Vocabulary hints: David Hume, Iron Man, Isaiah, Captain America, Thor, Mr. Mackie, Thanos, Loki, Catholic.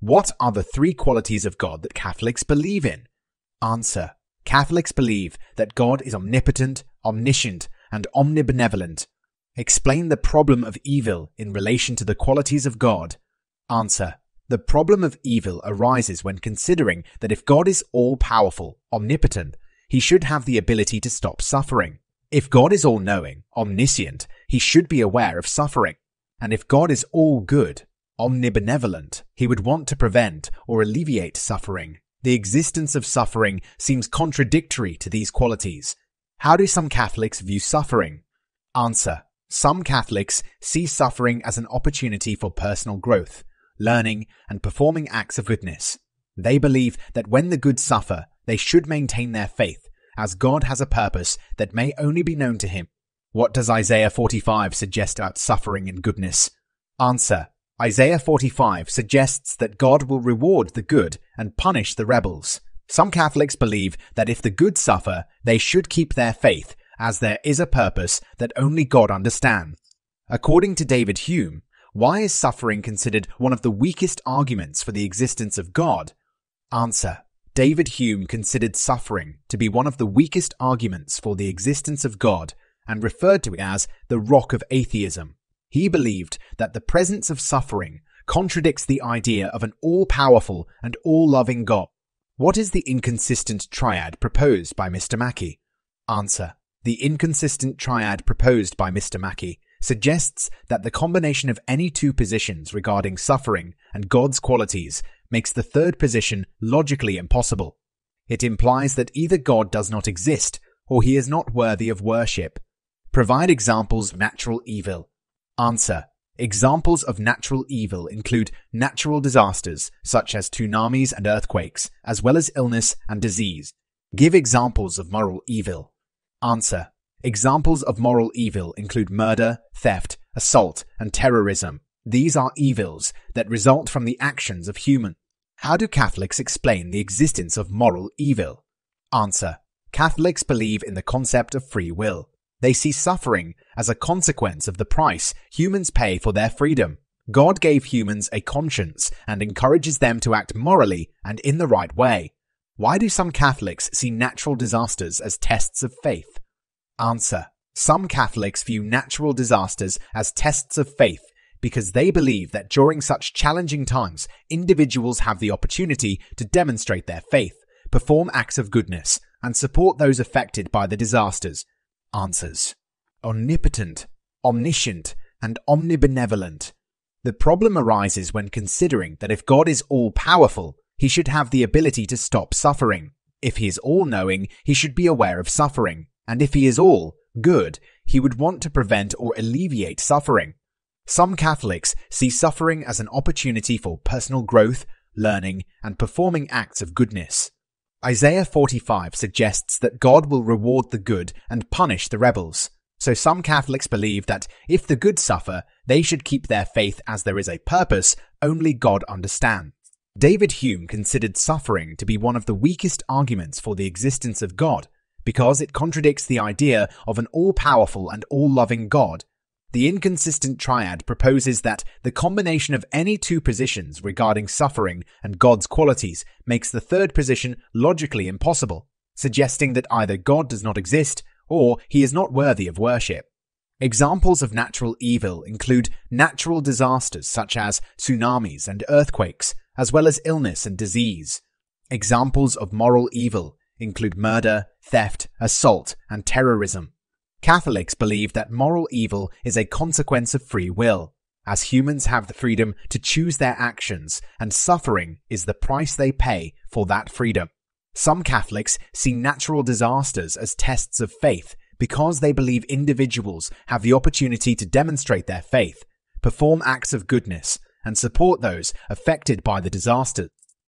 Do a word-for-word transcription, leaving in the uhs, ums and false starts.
What are the three qualities of God that Catholics believe in? Answer. Catholics believe that God is omnipotent, omniscient, and omnibenevolent. Explain the problem of evil in relation to the qualities of God. Answer. The problem of evil arises when considering that if God is all-powerful, omnipotent, he should have the ability to stop suffering. If God is all-knowing, omniscient, he should be aware of suffering. And if God is all-good, omnibenevolent, he would want to prevent or alleviate suffering. The existence of suffering seems contradictory to these qualities. How do some Catholics view suffering? Answer. Some Catholics see suffering as an opportunity for personal growth, learning, and performing acts of goodness. They believe that when the good suffer, they should maintain their faith, as God has a purpose that may only be known to him. What does Isaiah forty-five suggest about suffering and goodness? Answer. Isaiah forty-five suggests that God will reward the good and punish the rebels. Some Catholics believe that if the good suffer, they should keep their faith, as there is a purpose that only God understands. According to David Hume, why is suffering considered one of the weakest arguments for the existence of God? Answer. David Hume considered suffering to be one of the weakest arguments for the existence of God and referred to it as the rock of atheism. He believed that the presence of suffering contradicts the idea of an all-powerful and all-loving God. What is the inconsistent triad proposed by Mister Mackie? Answer. The inconsistent triad proposed by Mister Mackie suggests that the combination of any two positions regarding suffering and God's qualities makes the third position logically impossible. It implies that either God does not exist or he is not worthy of worship. Provide examples of natural evil. Answer. Examples of natural evil include natural disasters such as tsunamis and earthquakes, as well as illness and disease. Give examples of moral evil. Answer. Examples of moral evil include murder, theft, assault, and terrorism. These are evils that result from the actions of humans. How do Catholics explain the existence of moral evil? Answer. Catholics believe in the concept of free will. They see suffering as a consequence of the price humans pay for their freedom. God gave humans a conscience and encourages them to act morally and in the right way. Why do some Catholics see natural disasters as tests of faith? Answer. Some Catholics view natural disasters as tests of faith because they believe that during such challenging times, individuals have the opportunity to demonstrate their faith, perform acts of goodness, and support those affected by the disasters. Answers. Omnipotent, omniscient, and omnibenevolent. The problem arises when considering that if God is all-powerful, he should have the ability to stop suffering. If he is all-knowing, he should be aware of suffering. And if he is all good, he would want to prevent or alleviate suffering. Some Catholics see suffering as an opportunity for personal growth, learning, and performing acts of goodness. Isaiah forty-five suggests that God will reward the good and punish the rebels. So some Catholics believe that if the good suffer, they should keep their faith as there is a purpose only God understands. David Hume considered suffering to be one of the weakest arguments for the existence of God, because it contradicts the idea of an all-powerful and all-loving God. The inconsistent triad proposes that the combination of any two positions regarding suffering and God's qualities makes the third position logically impossible, suggesting that either God does not exist or he is not worthy of worship. Examples of natural evil include natural disasters such as tsunamis and earthquakes, as well as illness and disease. Examples of moral evil include murder, theft, assault, and terrorism. Catholics believe that moral evil is a consequence of free will, as humans have the freedom to choose their actions, and suffering is the price they pay for that freedom. Some Catholics see natural disasters as tests of faith because they believe individuals have the opportunity to demonstrate their faith, perform acts of goodness, and support those affected by the disaster.